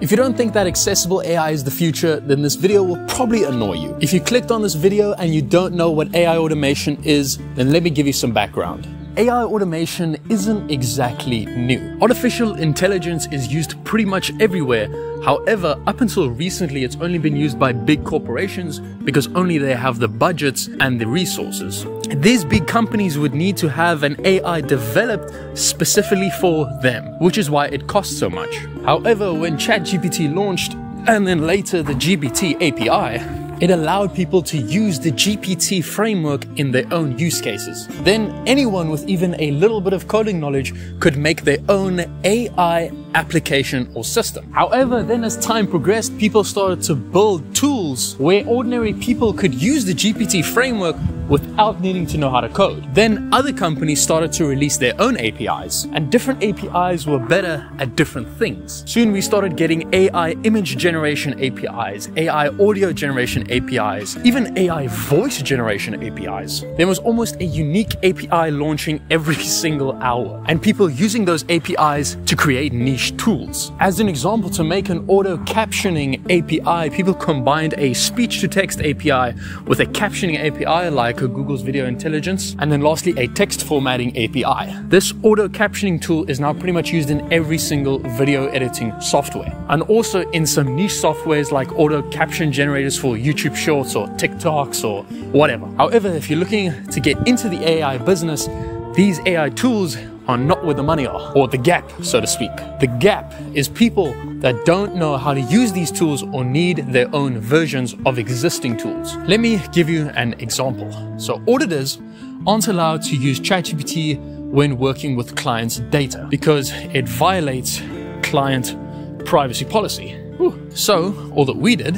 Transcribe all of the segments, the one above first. If you don't think that accessible AI is the future, then this video will probably annoy you. If you clicked on this video and you don't know what AI automation is, then let me give you some background. AI automation isn't exactly new. Artificial intelligence is used pretty much everywhere. However, up until recently, it's only been used by big corporations because only they have the budgets and the resources. These big companies would need to have an AI developed specifically for them, which is why it costs so much. However, when ChatGPT launched and then later the GPT API, it allowed people to use the GPT framework in their own use cases. Then anyone with even a little bit of coding knowledge could make their own AI application or system. However, then as time progressed, people started to build tools where ordinary people could use the GPT framework without needing to know how to code. Then other companies started to release their own APIs, and different APIs were better at different things. Soon we started getting AI image generation APIs, AI audio generation APIs, even AI voice generation APIs. There was almost a unique API launching every single hour, and people using those APIs to create niche tools. As an example, to make an auto captioning API, people combined a speech-to-text API with a captioning API like Google's video intelligence, and then lastly a text formatting API. This auto captioning tool is now pretty much used in every single video editing software, and also in some niche softwares like auto caption generators for YouTube shorts or TikToks or whatever. However, if you're looking to get into the AI business, these AI tools are not where the money are, or the gap, so to speak. The gap is people that don't know how to use these tools or need their own versions of existing tools. Let me give you an example. So auditors aren't allowed to use ChatGPT when working with clients' data because it violates client privacy policy. So all that we did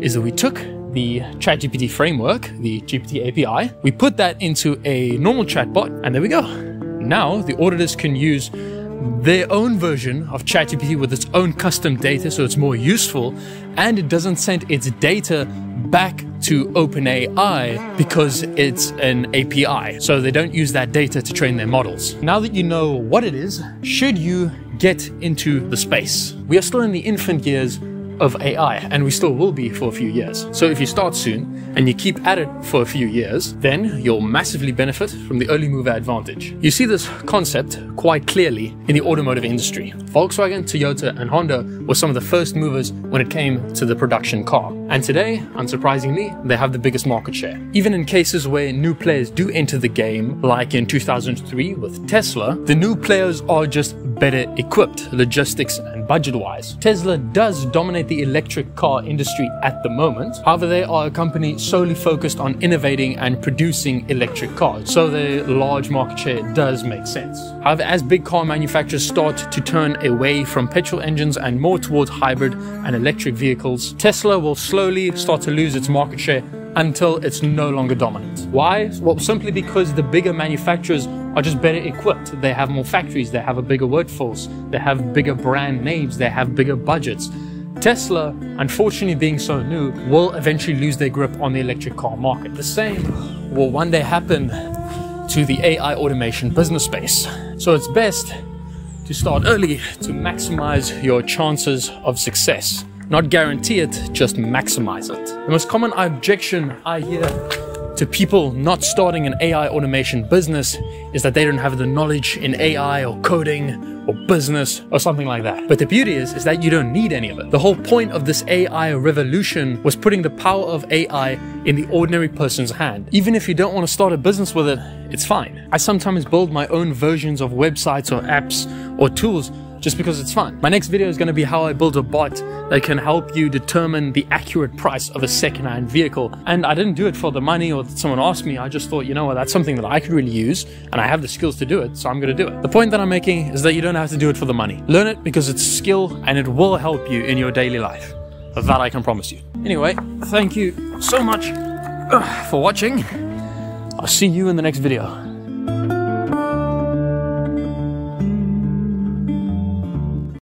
is that we took the ChatGPT framework, the GPT API, we put that into a normal chatbot, and there we go. Now, the auditors can use their own version of ChatGPT with its own custom data, so it's more useful, and it doesn't send its data back to OpenAI because it's an API, so they don't use that data to train their models. Now that you know what it is, should you get into the space? We are still in the infant years of AI, and we still will be for a few years. So if you start soon and you keep at it for a few years, then you'll massively benefit from the early mover advantage. You see this concept quite clearly in the automotive industry. Volkswagen, Toyota, and Honda were some of the first movers when it came to the production car. And today, unsurprisingly, they have the biggest market share. Even in cases where new players do enter the game, like in 2003 with Tesla, the new players are just better equipped, logistics and budget-wise. Tesla does dominate the electric car industry at the moment. However, they are a company solely focused on innovating and producing electric cars, so their large market share does make sense. However, as big car manufacturers start to turn away from petrol engines and more towards hybrid and electric vehicles, Tesla will slowly start to lose its market share until it's no longer dominant. Why? Well, simply because the bigger manufacturers are just better equipped. They have more factories, they have a bigger workforce, they have bigger brand names, they have bigger budgets. Tesla, unfortunately being so new, will eventually lose their grip on the electric car market. The same will one day happen to the AI automation business space. So it's best to start early to maximize your chances of success. Not guarantee it, just maximize it. The most common objection I hear to people not starting an AI automation business is that they don't have the knowledge in AI or coding or business or something like that. But the beauty is that you don't need any of it. The whole point of this AI revolution was putting the power of AI in the ordinary person's hand. Even if you don't want to start a business with it, it's fine. I sometimes build my own versions of websites or apps or tools just because it's fun. My next video is going to be how I build a bot that can help you determine the accurate price of a secondhand vehicle. And I didn't do it for the money or that someone asked me. I just thought, you know what, that's something that I could really use and I have the skills to do it, so I'm going to do it. The point that I'm making is that you don't have to do it for the money. Learn it because it's skill and it will help you in your daily life. That I can promise you. Anyway, thank you so much for watching. I'll see you in the next video.